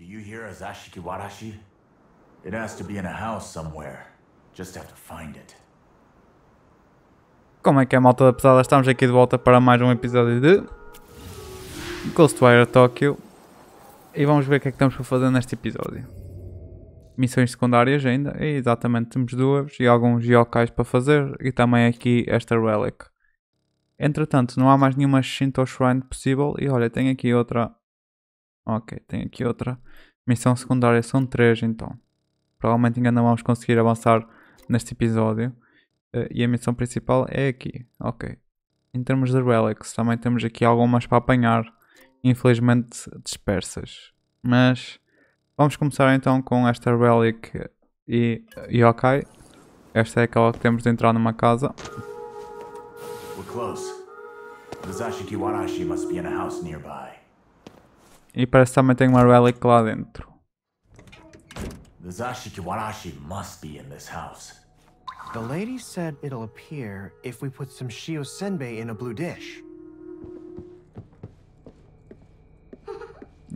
Do you hear a Zashiki-warashi? It has to be in a house somewhere. Just have to find it. Como é que é, malta da pesada? Estamos aqui de volta para mais um episódio de Ghostwire: Tokyo. E vamos ver o que é que estamos para fazer neste episódio. Missões secundárias ainda. E exatamente, temos duas e alguns yokais para fazer. E também aqui esta relic. Entretanto, não há mais nenhuma Shinto Shrine possível. E olha, tem aqui outra. Ok, tem aqui outra. Missão secundária, são três então. Provavelmente ainda não vamos conseguir avançar neste episódio. E a missão principal é aqui. Ok. Em termos de relics, também temos aqui algumas para apanhar. Infelizmente dispersas. Mas vamos começar então com esta relic e yokai. Esta é aquela que temos de entrar numa casa. E parece que também tem uma relic lá dentro. The Zashiki-warashi must be in this house. The lady said it'll appear if we put some shio senbei in a blue dish.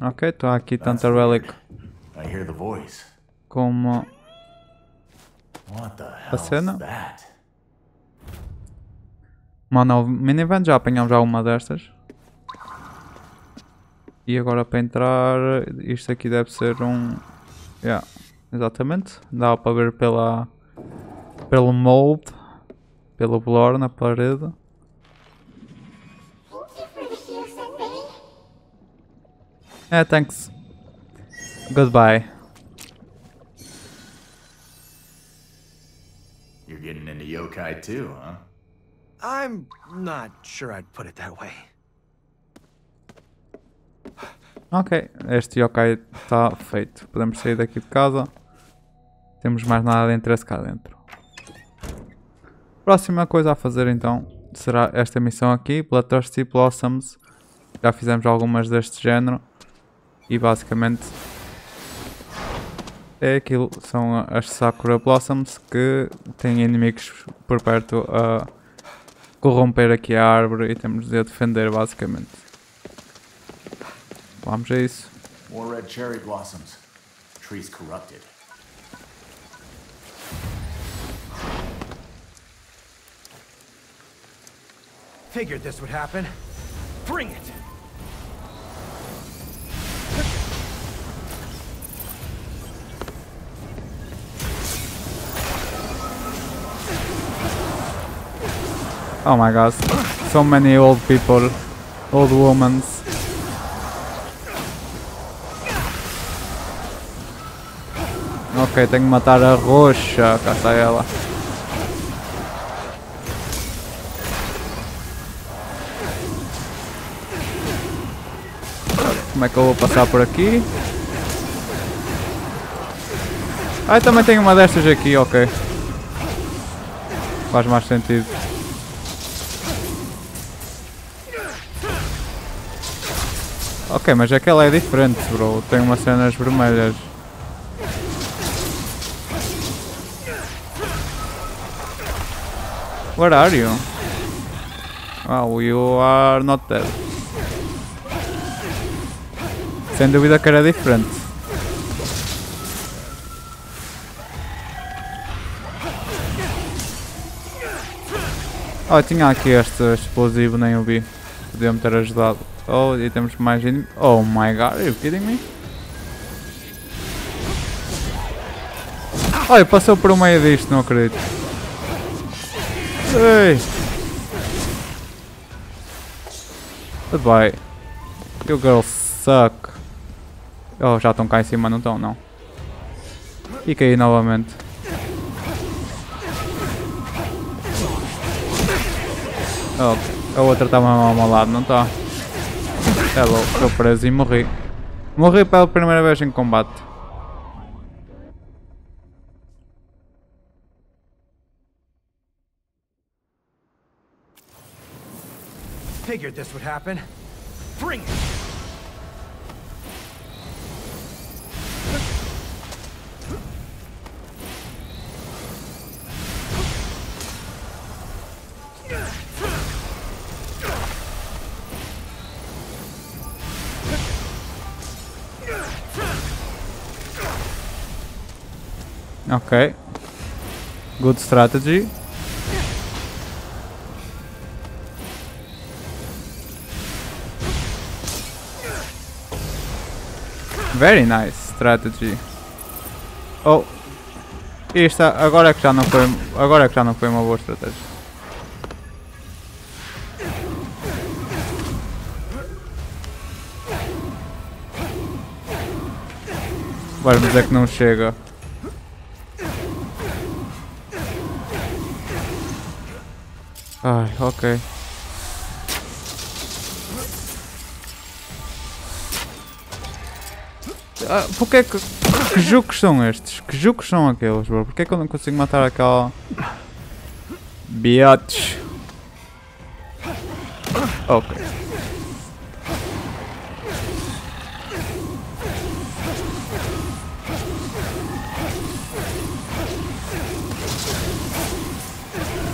Ok, estou aqui tanto a relic como a cena. Mano, o minivan já apanhamos já uma destas. E agora para entrar, isto aqui deve ser um... Yeah, exatamente. Dá para ver pelo molde, pelo blur na parede. É, thanks. Goodbye. You're getting into yokai too, huh? I'm not sure I'd put it that way. Ok, este yokai está feito. Podemos sair daqui de casa. Temos mais nada de interesse cá dentro. Próxima coisa a fazer então será esta missão aqui, Bloodthirsty and Blossoms. Já fizemos algumas deste género. E basicamente é aquilo, são as Sakura Blossoms que têm inimigos por perto a corromper aqui a árvore e temos de a defender basicamente. Vamos a isso. More red cherry blossoms. Trees corrupted. Figured this would happen. Bring it. Oh my gosh, so many old people, old women. Ok, tenho que matar a roxa, cá está ela. Como é que eu vou passar por aqui? Ah, eu também tenho uma destas aqui, ok. Faz mais sentido. Ok, mas aquela é diferente, bro. Tem umas cenas vermelhas. Where are you? Oh, you are not dead. Sem dúvida que era diferente. Oh, tinha aqui este explosivo, nem o vi. Podia-me ter ajudado. Oh, e temos mais inimigos. Oh my god, are you kidding me? Olha, passou por meio disto, não acredito. Ei! Goodbye. You girls suck. Oh, já estão cá em cima, não estão, não. E caí novamente. Oh, a outra está mesmo ao lado, não está? Hello, estou preso e morri. Morri pela primeira vez em combate. Figured this would happen. Bring it. Okay. Good strategy. Very nice strategy. Oh. Isto, agora já não foi uma boa estratégia. Vai me dizer que não chega. Ai, ok. Ah, porque é que... Que jucos são estes? Que jucos são aqueles, bro? Porque é que eu não consigo matar aquela... Biatch. Ok.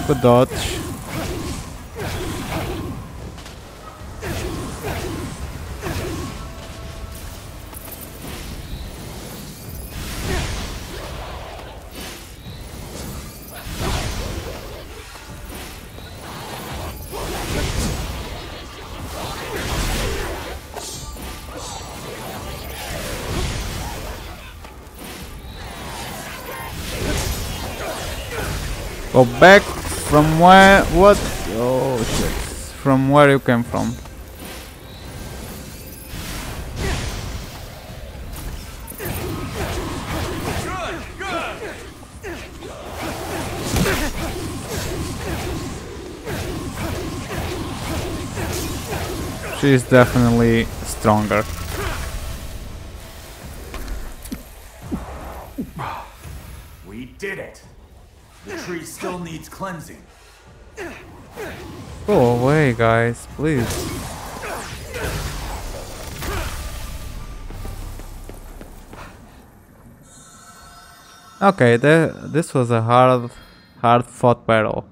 Pedotes. Go back from where? What? Oh shit! From where you came from? She's definitely stronger. We did it. The tree still needs cleansing. Go away, guys, please. Okay, this was a hard fought battle.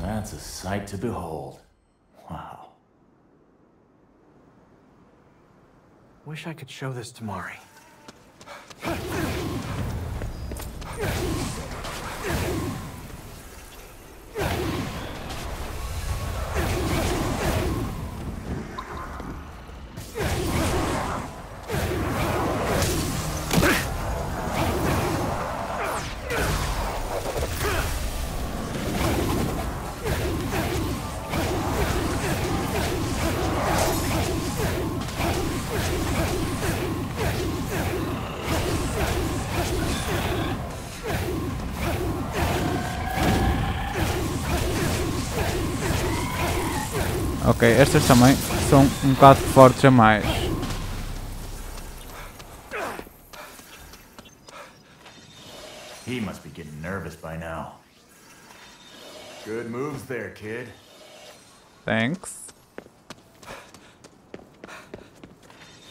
That's a sight to behold. Wow. Wish I could show this to Mari. Ok, estas também são bocado fortes a mais. He must be getting nervous by now. Good moves there, kid. Thanks.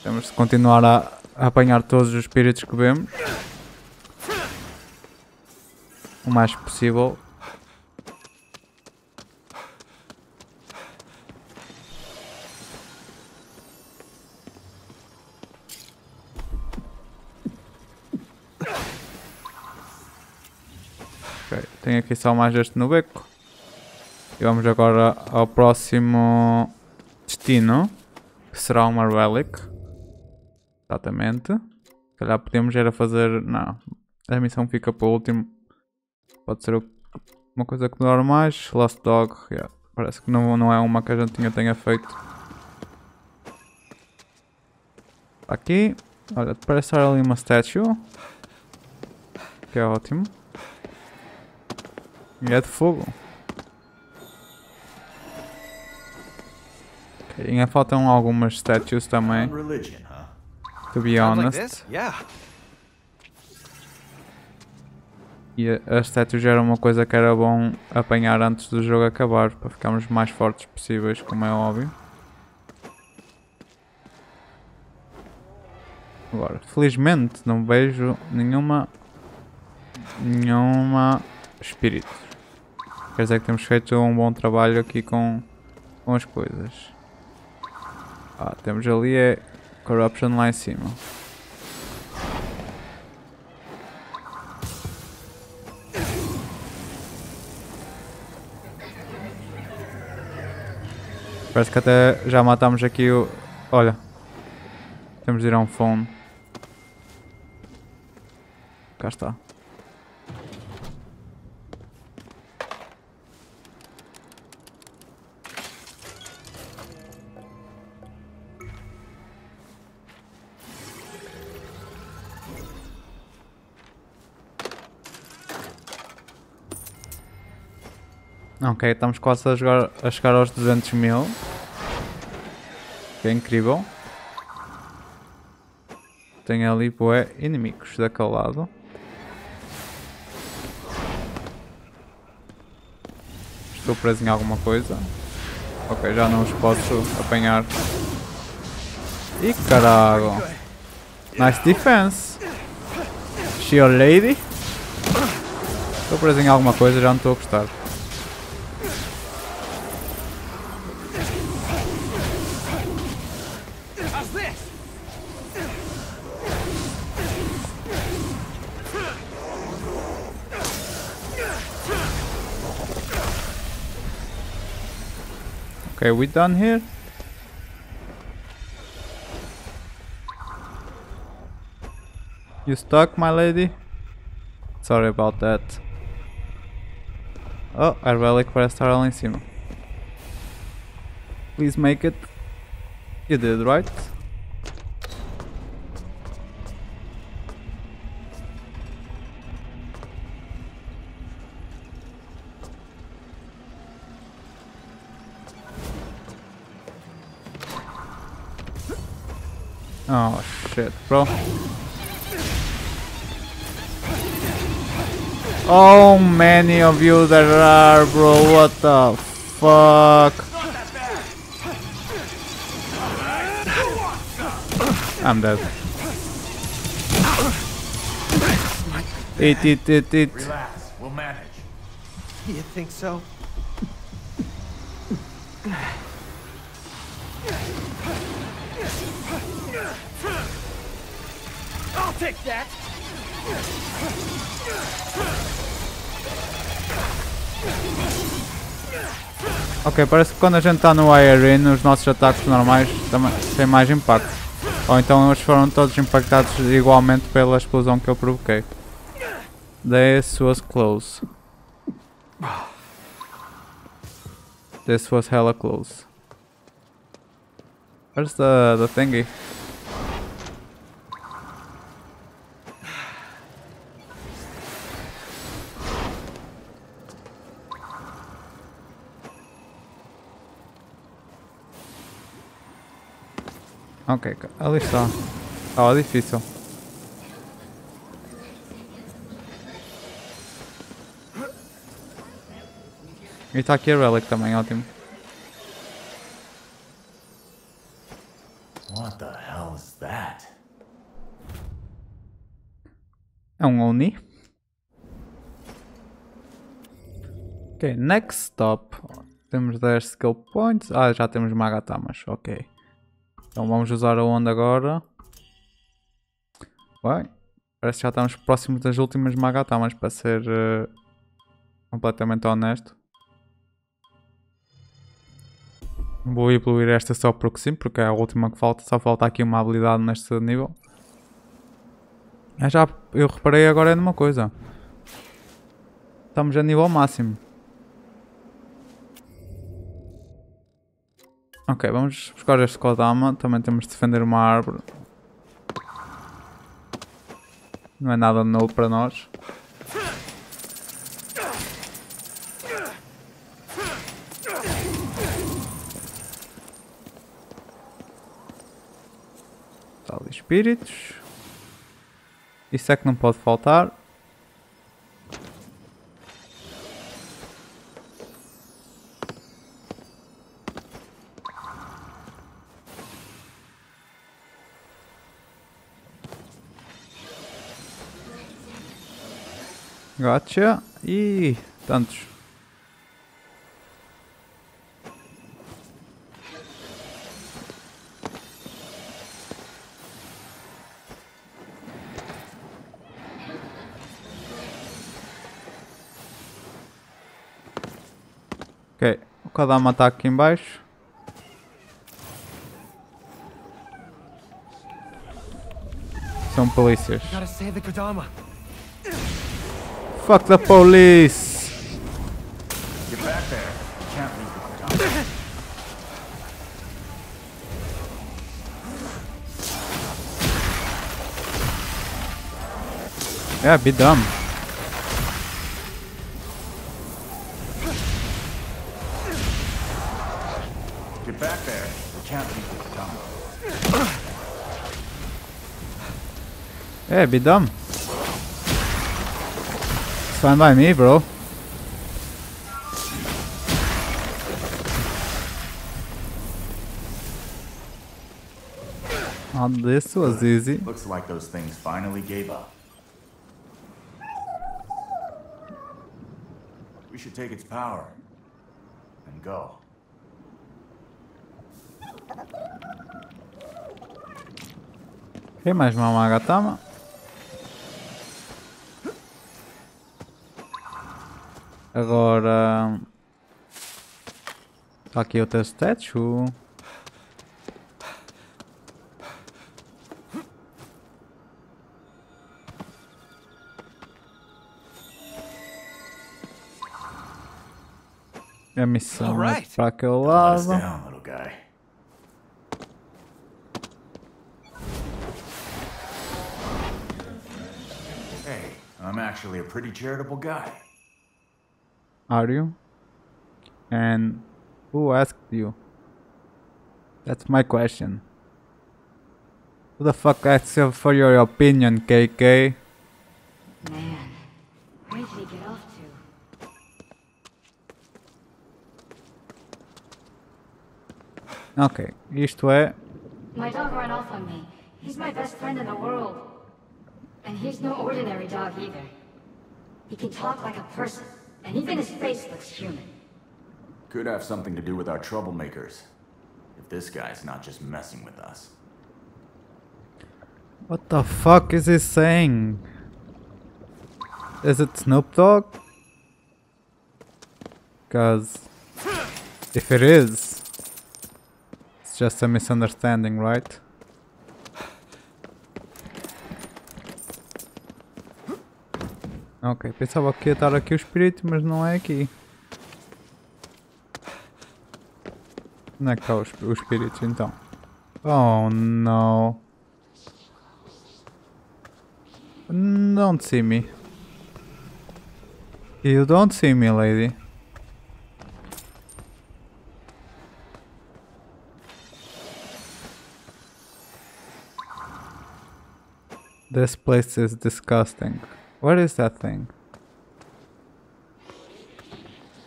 Temos de continuar a apanhar todos os espíritos que vemos. O mais possível. Tenho aqui só mais este no beco. E vamos agora ao próximo destino, que será uma relic. Exatamente. Se calhar podemos era fazer... Não, a missão fica para o último. Pode ser uma coisa que demora mais. Lost Dog, yeah. Parece que não é uma que a gente tenha feito. Aqui, olha, parece estar ali uma statue, que é ótimo. E é de fogo. Okay, ainda faltam algumas statues também. To be honest. E as statues era uma coisa que era bom apanhar antes do jogo acabar, para ficarmos mais fortes possíveis, como é óbvio. Agora, felizmente não vejo nenhuma nenhuma espírito. Quer dizer que temos feito um bom trabalho aqui com as coisas. Ah, temos ali é Corruption lá em cima. Parece que até já matámos aqui o... Olha. Temos de ir a um fone. Cá está. Ok, estamos quase a chegar aos 200.000. Que é incrível. Tem ali, bué, inimigos daquele lado. Estou preso em alguma coisa. Ok, já não os posso apanhar. E caralho. Nice defense. Shio lady. Estou preso em alguma coisa, já não estou a gostar. Okay, we done here? You stuck, my lady? Sorry about that. Oh, a relic para estar lá em cima. Please make it. You did, right? Oh shit, bro. Oh, many of you there are, bro. What the fuck? I'm dead. Eat. Relax, we'll manage. You think so? I'll take that. Ok, parece que quando a gente está no Aireen os nossos ataques normais têm mais impacto. Ou então eles foram todos impactados igualmente pela explosão que eu provoquei. This was close. This was hella close. Where's the thingy? Ok, ali está. Oh, difícil. E está aqui a Relic também, ótimo. What the hell is that? É ONI. Ok, next stop. Temos 10 skill points. Ah, já temos magatamas, ok. Então vamos usar a onda agora. Bem, parece que já estamos próximos das últimas magatamas, para ser completamente honesto. Vou evoluir esta só porque sim, porque é a última que falta, só falta aqui uma habilidade neste nível. Eu reparei agora numa coisa. Estamos a nível máximo. Ok, vamos buscar este Kodama. Também temos de defender uma árvore. Não é nada novo para nós. Está ali espíritos. Isso é que não pode faltar. Gotcha. I punch. Ok, o Kodama tá aqui embaixo. São polícias. Fuck the police! Get back there. Can't leave the Kodama. Yeah, be dumb. Get back there. Can't leave the Kodama. Yeah, be dumb. It's fine by me, bro. Oh, this was easy. Looks like those things finally gave up. We should take its power and go. Tem mais uma magatama. Agora... aqui outra statue. A missão é para aquele lado. Hey, I'm actually a pretty charitable guy. Are you? And who asked you? That's my question. Who the fuck asked you for your opinion, KK? Man, where did he get off to? Okay, isto é. My dog ran off on me. He's my best friend in the world. And he's no ordinary dog either. He can talk like a person. And even his face looks human. Could have something to do with our troublemakers. If this guy's not just messing with us. What the fuck is he saying? Is it Snoop Dogg? Because if it is, it's just a misunderstanding, right? Ok, pensava que ia estar aqui o espírito, mas não é aqui. Onde é que está o espírito então? Oh no. Don't see me. You don't see me, lady. This place is disgusting. What is that thing?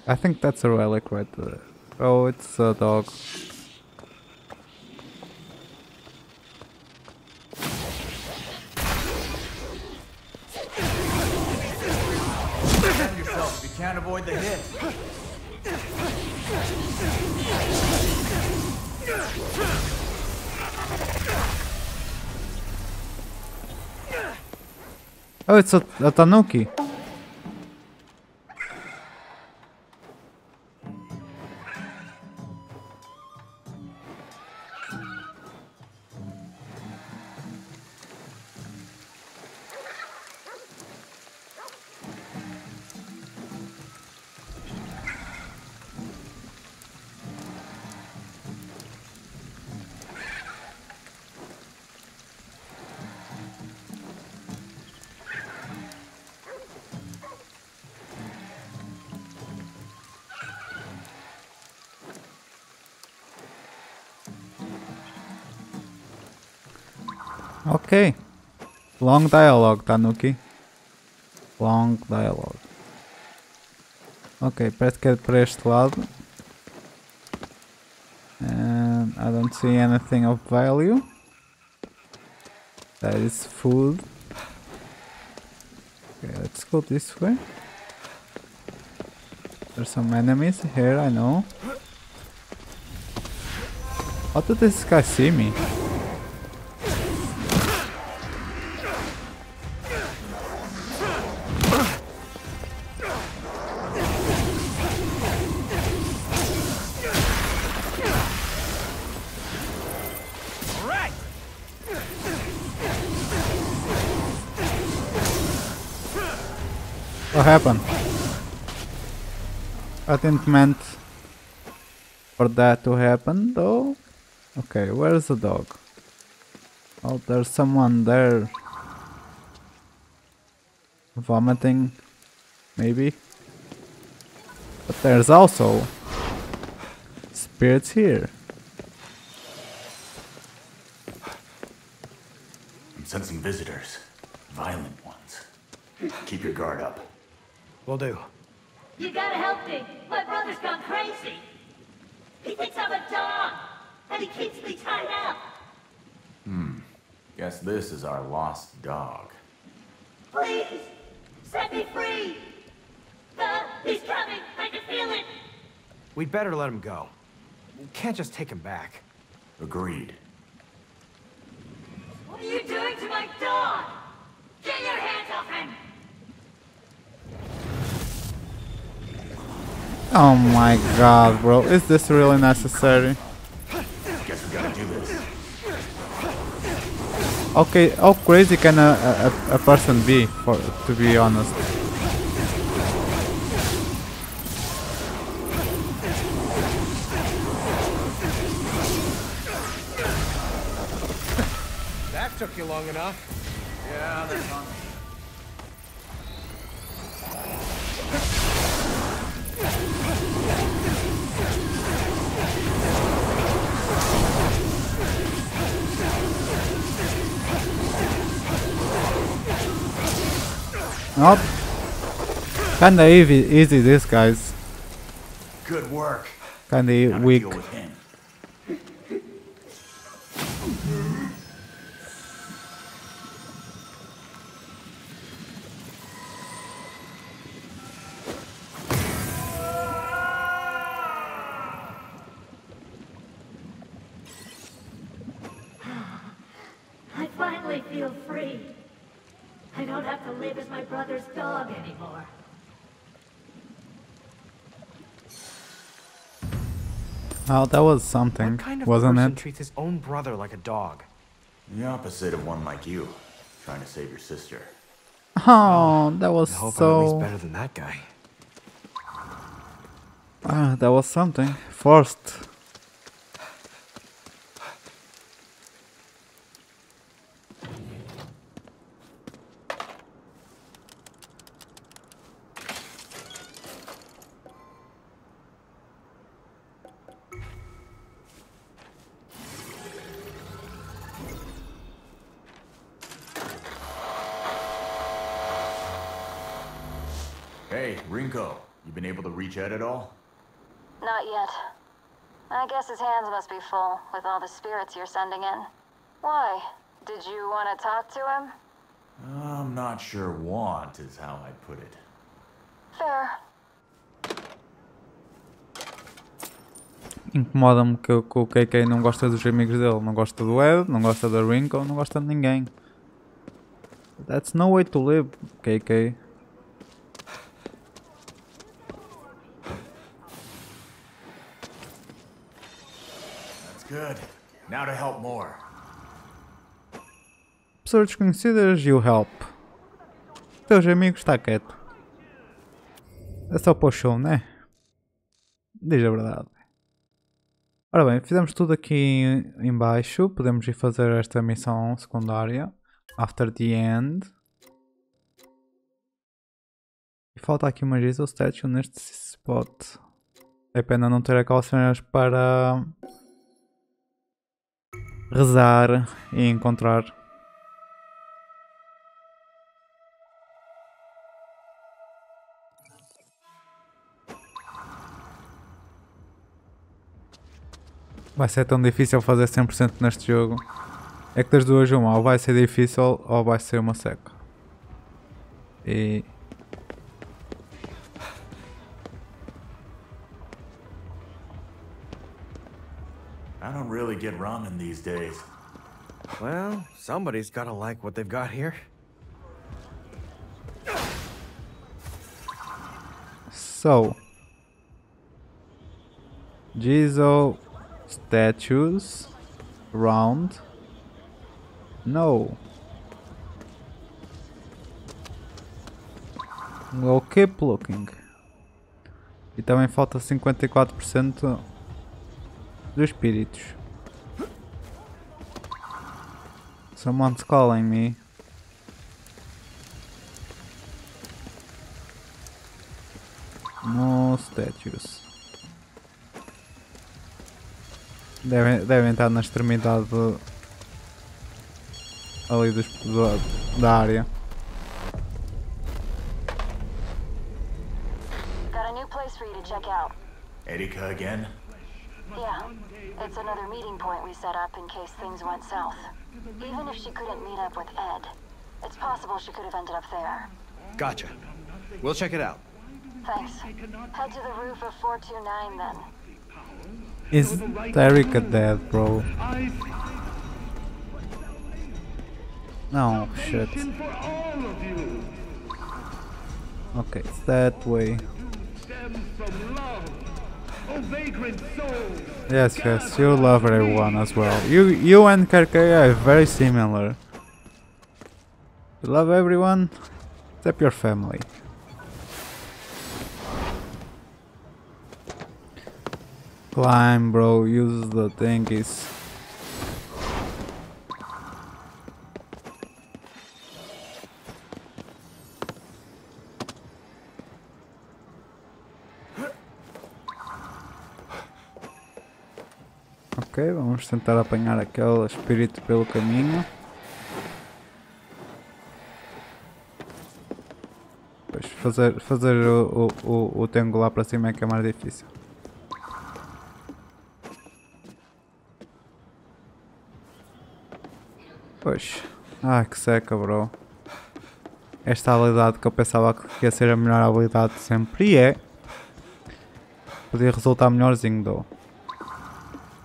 I think that's a relic right there. Oh, it's a dog. Defend yourself, you can't avoid the hit. Oh, it's a Tanuki. Okay, long dialogue, Tanuki. Long dialogue. Ok, parece que é para este lado. And I don't see anything of value. That is food. Okay, let's go this way. There's some enemies here, I know. How did this guy see me? What happened? I didn't meant for that to happen though. Okay, where's the dog? Oh, there's someone there. Vomiting, maybe. But there's also spirits here. I'm sensing visitors. Violent ones. Keep your guard up. Will do. You gotta help me. My brother's gone crazy. He thinks I'm a dog, and he keeps me tied up. Guess this is our lost dog. Please, set me free. He's coming. I can feel it. We'd better let him go. We can't just take him back. Agreed. What are you doing to my dog? Get your hands off him! Oh my god, bro, is this really necessary? Guess we gotta do this. Okay, how crazy can a person be, to be honest? That took you long enough. Yeah, that's on. Nope. Kinda easy this guys. Good work. Kinda weak. Oh, that was something, wasn't it? What kind of person treats his own brother like a dog? The opposite of one like you, trying to save your sister. Oh, that was so... I hope I'm at least better than that guy. That was something. Forced. Hey, Rinko, you been able to reach Ed at all? Not yet. I guess his hands must be full with all the spirits you're sending in. Why? Did you want to talk to him? I'm not sure want is how I put it. Fair. Incomoda-me que o KK não gosta dos amigos dele. Não gosta do Ed, não gosta da Rinko, não gosta de ninguém. That's no way to live, KK. Good. Now to help more. Search considers you help. Teus amigos está quieto. É só para o show, né? Diz a verdade. Ora bem, fizemos tudo aqui em baixo. Podemos ir fazer esta missão secundária. After the end. E falta aqui uma Jizo statue neste spot. É pena não ter aquelas cenas para... rezar e encontrar. Vai ser tão difícil fazer 100% neste jogo. É que das duas uma, ou vai ser difícil ou vai ser uma seca. I don't really get ramen these days. Well, somebody's gotta like what they've got here. So, Jizo statues round. No. We'll keep looking. E também falta 54% dos espíritos. Someone's calling me. No statues. Devem estar na extremidade ali da área. Got a new place for you to check out. Erika again? Yeah, it's another meeting point we set up in case things went south. Even if she couldn't meet up with Ed, it's possible she could have ended up there. Gotcha. We'll check it out. Thanks. Head to the roof of 429 then. Is Erika dead, bro? No, shit. Okay, it's that way. Yes, you love everyone as well. You and KK are very similar. You love everyone, except your family. Climb, bro, use the thingies. Ok, vamos tentar apanhar aquele espírito pelo caminho. Pois fazer o triangular para cima é que é mais difícil. Pois, ah, que seca, bro. Esta habilidade que eu pensava que ia ser a melhor habilidade sempre, e é. Podia resultar melhorzinho, though.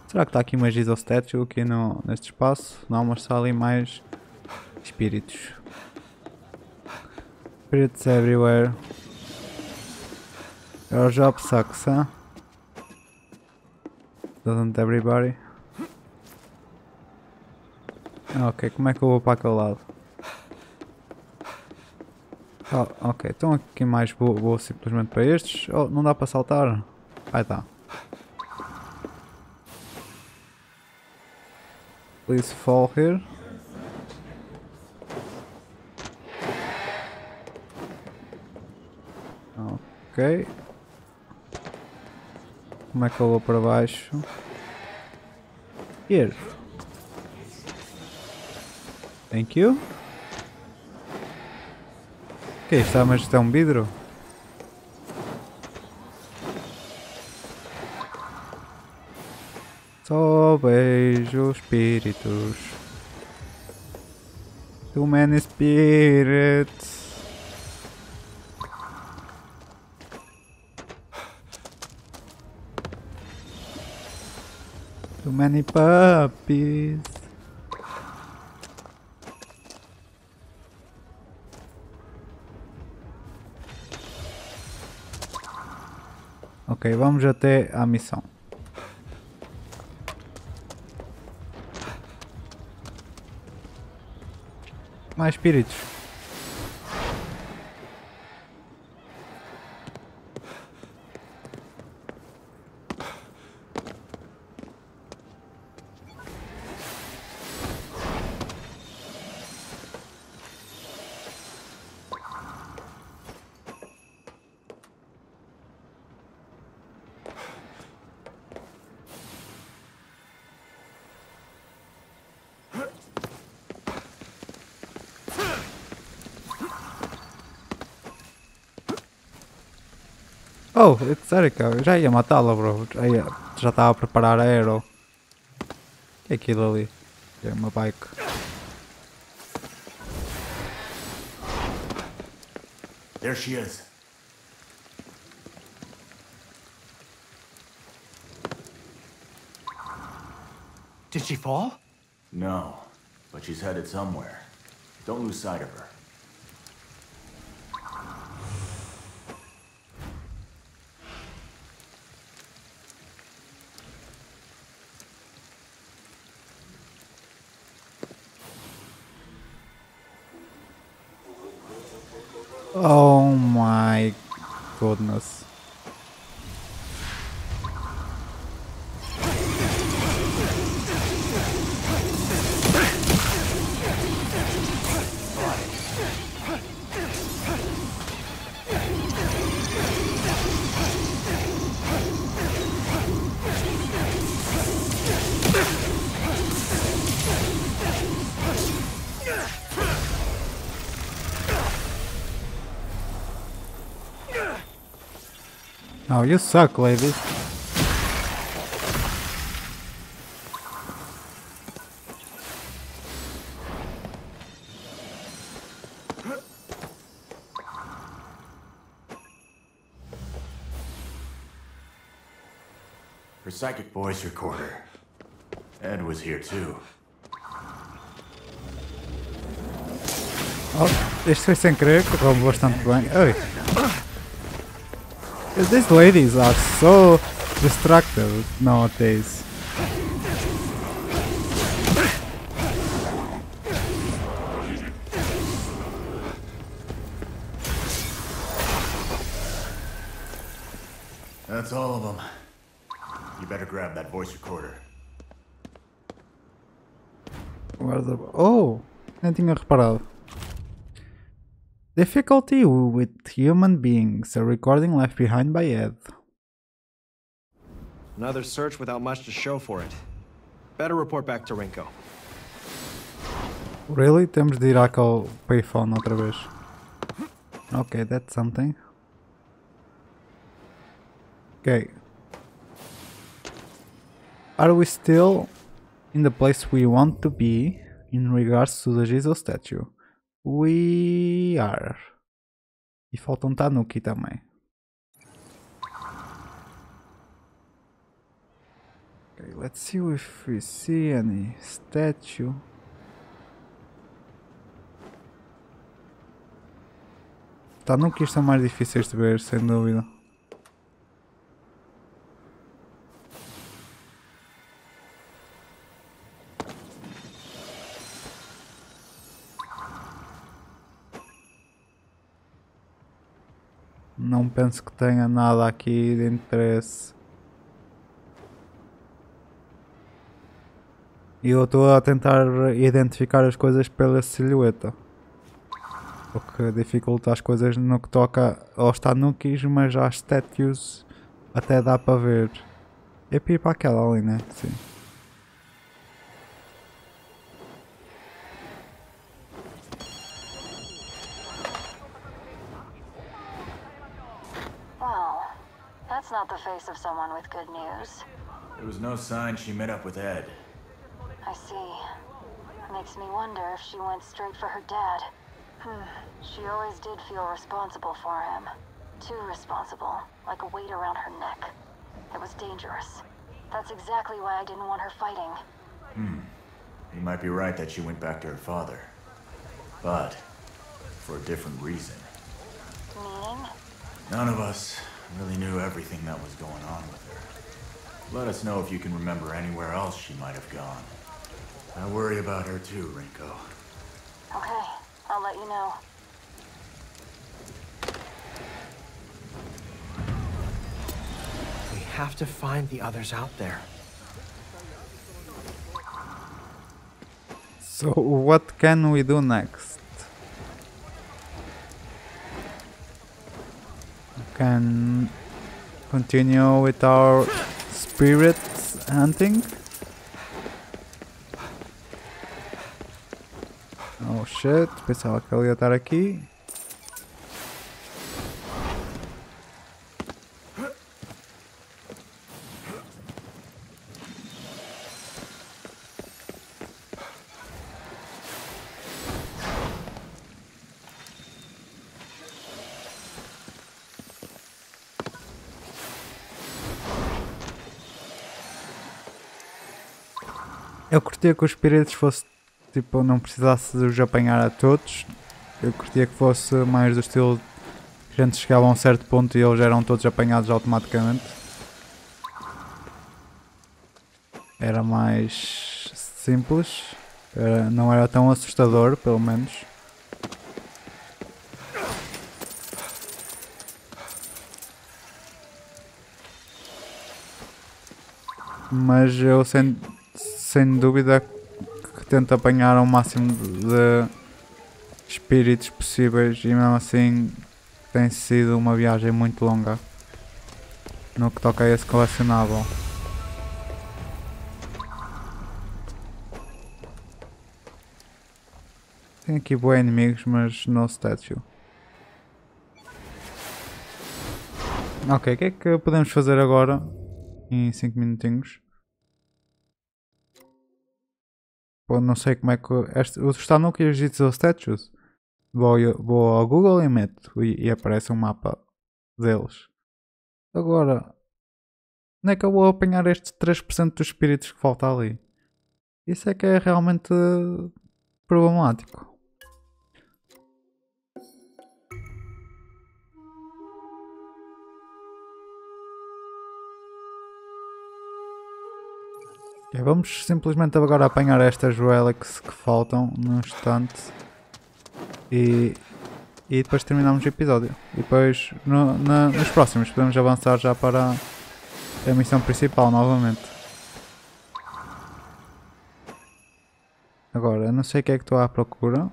Será que está aqui uma Jizo statue aqui neste espaço? Não, mas está ali mais espíritos. Spirits everywhere. Your job sucks, huh? Doesn't everybody? Ok, como é que eu vou para aquele lado? Oh, ok, então aqui mais vou simplesmente para estes. Oh, não dá para saltar? Aí está. Please fall here. Ok. Como é que eu vou para baixo? Here. Thank you. Ok, está a majetar um vidro. Só vejo espíritos. Too many spirits. Too many puppies. Ok, vamos até à missão. Mais espíritos. Oh, it's Erika, eu já ia matá-la, bro. Já estava a preparar a Aero. O que é aquilo ali? É uma bike. There she is. Did she fall? No, but she's headed somewhere. Don't lose sight of her. Oh my goodness. Oh, you suck, lady. Her psychic voice recorder. Ed was here too. Oh, isto foi sem querer, correu bastante bem. Oi. These ladies are so destructive nowadays. That's all of them. You better grab that voice recorder. Where the... Oh! Não tinha reparado. Difficulty with human beings, a recording left behind by Ed. Another search without much to show for it. Better report back to Rinko. Really? Temos de ir àquele payphone outra vez. Okay, that's something. Okay. Are we still in the place we want to be in regards to the Jizo statue? We are. E falta Tanuki também. Okay, let's see if we see any statue. Tanuki estão mais difíceis de ver, sem dúvida. Não penso que tenha nada aqui de interesse. E eu estou a tentar identificar as coisas pela silhueta, o que dificulta as coisas no que toca aos tanukis, mas às statues até dá para ver. É pipa aquela ali, né? Sim. Face of someone with good news. There was no sign she met up with Ed. I see. Makes me wonder if she went straight for her dad. She always did feel responsible for him. Too responsible, like a weight around her neck. It was dangerous. That's exactly why I didn't want her fighting. You might be right that she went back to her father. But for a different reason. Meaning? None of us really knew everything that was going on with her. Let us know if you can remember anywhere else she might have gone. I worry about her too, Rinko. Okay, I'll let you know. We have to find the others out there. So what can we do next? Can continue with our spirits hunting. Oh shit, pensava que ele ia estar aqui. Eu curtia que os piratas fosse tipo, não precisasse de os apanhar a todos. Eu curtia que fosse mais do estilo que a gente chegava a um certo ponto e eles eram todos apanhados automaticamente. Era mais simples, não era tão assustador, pelo menos. Mas eu sem dúvida que tento apanhar o máximo de espíritos possíveis e mesmo assim tem sido uma viagem muito longa no que toca a esse colecionável. Tem aqui bons inimigos, mas no statue. Ok, o que é que podemos fazer agora em 5 minutinhos? Pô, não sei como é que... Os Tanuki e os Jizo statues. Vou ao Google e meto e aparece um mapa deles. Agora, onde é que eu vou apanhar estes 3% dos espíritos que falta ali? Isso é que é realmente problemático. Vamos simplesmente agora apanhar estas relics que faltam num instante e depois terminamos o episódio. E depois nos próximos podemos avançar já para a missão principal novamente. Agora, não sei o que é que estou à procura.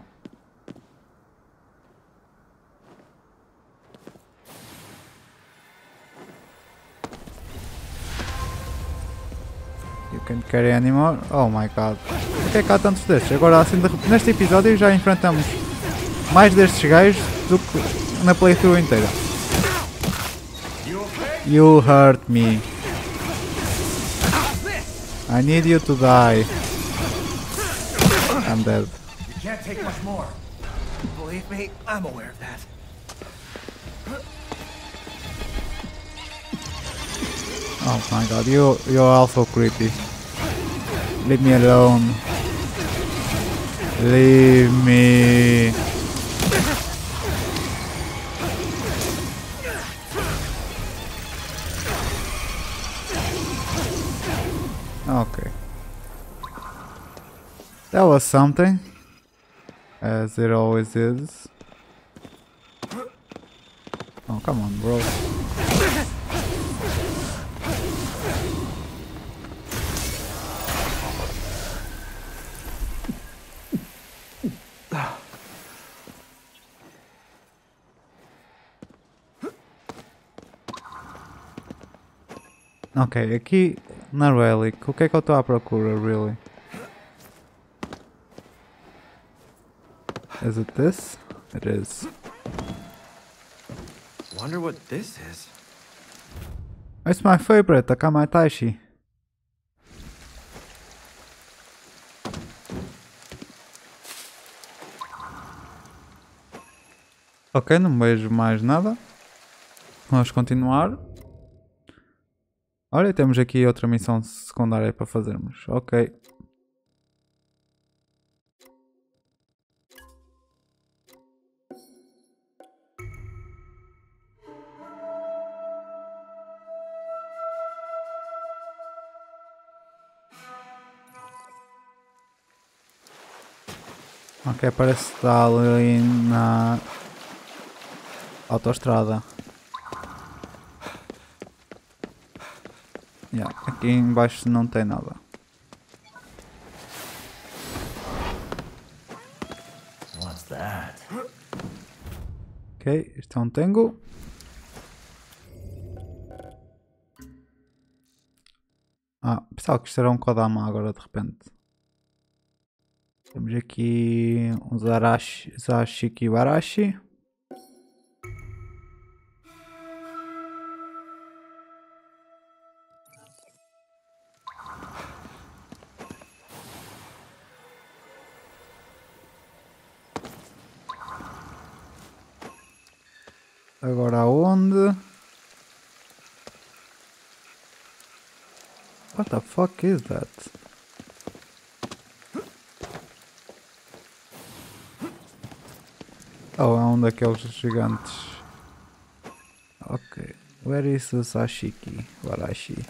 Can't carry anymore. Oh my god. Por que é que há tantos destes? Agora assim, neste episódio já enfrentamos mais destes gajos do que na playthrough inteira. You hurt me. I need you to die. I'm dead. You can't take much more. Believe me, I'm aware of that. Oh my god, you're also creepy. Leave me alone. Leave me. Okay. That was something. As it always is. Oh, come on, bro. Ok, aqui na Relic, o que é que eu estou à procura, really? Is it this? It is. Wonder what this is. It's my favorite, the Kamaitachi. Ok, não vejo mais nada. Vamos continuar. Olha, temos aqui outra missão secundária para fazermos. Ok. Ok, parece que está ali na autoestrada. Yeah, aqui embaixo não tem nada. What's that? Ok, isto é um tango. Ah, pessoal, que isto era um Kodama agora de repente. Temos aqui um Zashiki-warashi. Agora aonde? What the fuck is that? around aqueles gigantes. Ok, where is the Zashiki-warashi?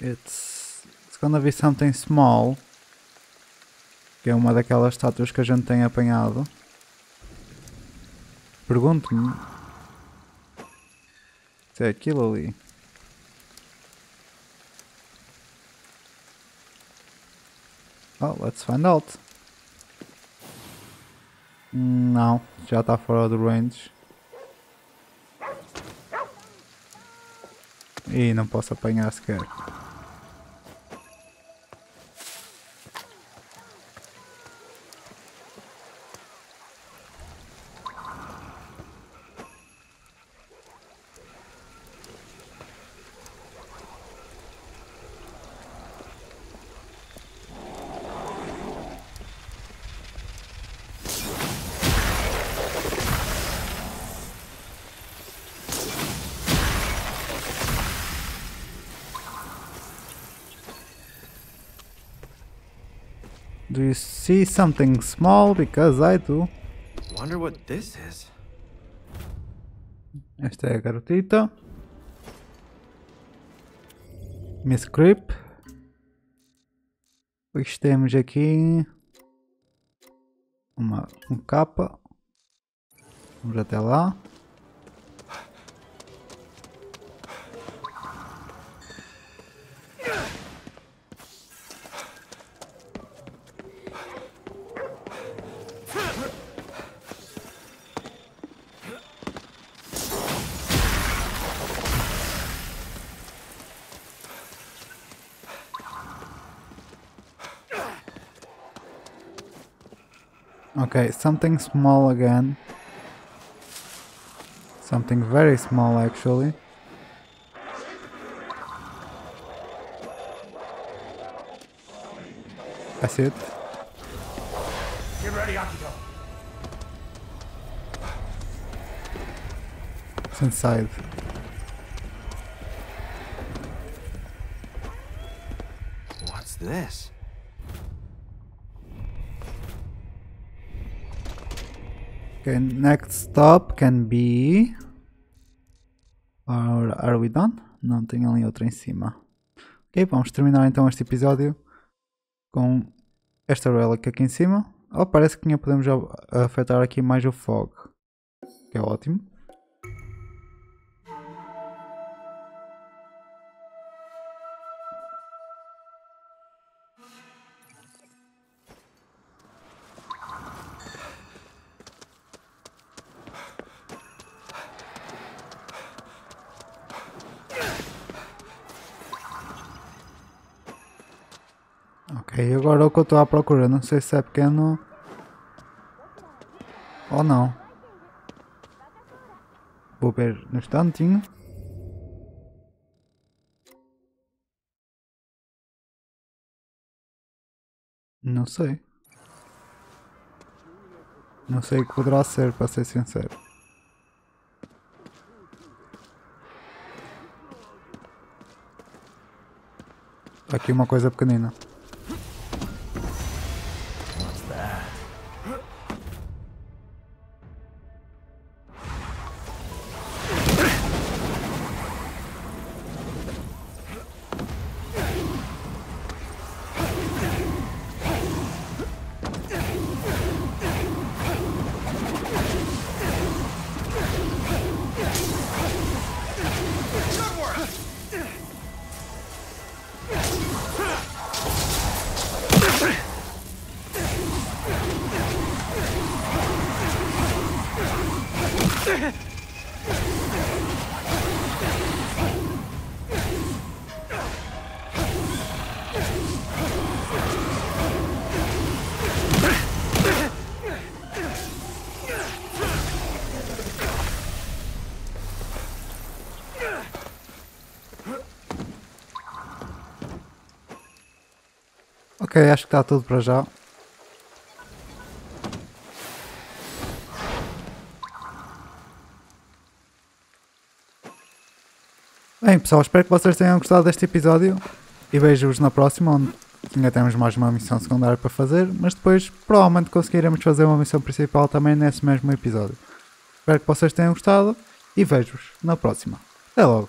It's gonna be something small, que é uma daquelas estátuas que a gente tem apanhado. Pergunto-me se é aquilo ali. Oh, let's find out. Não, já está fora do range. E não posso apanhar sequer. Do you see something small? Because I do. Wonder what this is. Esta é a garotita. Miss Creep. Pois temos aqui um capa. Vamos até lá. Okay, something small again. Something very small actually. That's it. Get ready, Akito. It's inside. What's this? Okay, next stop can be... Or are we done? Não, tem ali outra em cima. Ok, vamos terminar então este episódio com esta relic aqui em cima. Oh, parece que ainda podemos já afetar aqui mais o fog, que é ótimo. Ok, agora é o que eu estou à procura, não sei se é pequeno ou não. Vou ver no instantinho. Não sei. Não sei o que poderá ser, para ser sincero. Aqui uma coisa pequenina. Ok, acho que está tudo para já. Bem pessoal, espero que vocês tenham gostado deste episódio e vejo-vos na próxima, onde Ainda temos mais uma missão secundária para fazer, mas depois provavelmente conseguiremos fazer uma missão principal também nesse mesmo episódio. Espero que vocês tenham gostado e vejo-vos na próxima. Até logo!